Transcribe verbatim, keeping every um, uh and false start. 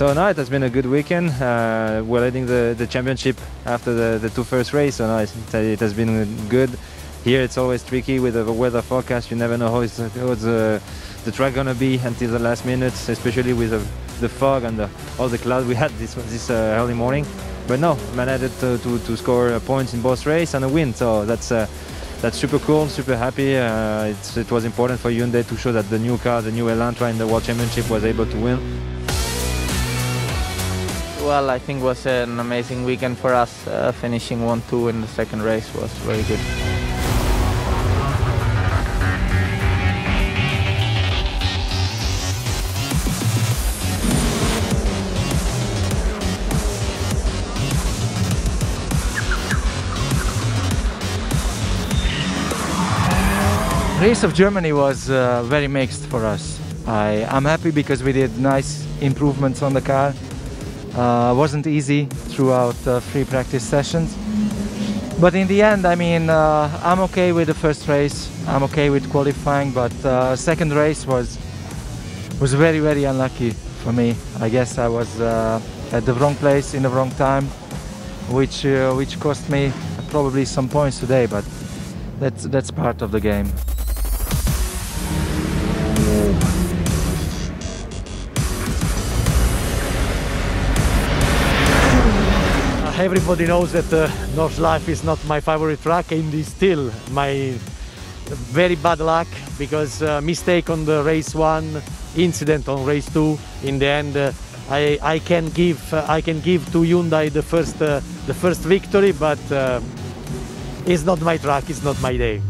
So now it has been a good weekend. Uh, we're leading the, the championship after the, the two first races, so now it, it has been good. Here it's always tricky with the weather forecast. You never know how, it's, how it's, uh, the track gonna be until the last minute, especially with the, the fog and the, all the cloud we had this, this uh, early morning. But no, managed to, to, to score points in both races and a win, so that's uh, that's super cool, super happy. Uh, it's, it was important for Hyundai to show that the new car, the new Elantra in the World Championship was able to win. Well, I think it was an amazing weekend for us. Uh, finishing one two in the second race was very good. Race of Germany was uh, very mixed for us. I, I'm happy because we did nice improvements on the car. Uh, wasn't easy throughout uh, free practice sessions. But in the end, I mean, uh, I'm okay with the first race. I'm okay with qualifying, but uh, second race was was very, very unlucky for me. I guess I was uh, at the wrong place in the wrong time, which uh, which cost me probably some points today. But that's that's part of the game. Everybody knows that uh, Nordschleife is not my favorite track, and is still my very bad luck, because uh, mistake on the race one, incident on race two. In the end, uh, I I can give uh, I can give to Hyundai the first uh, the first victory, but uh, it's not my track, it's not my day.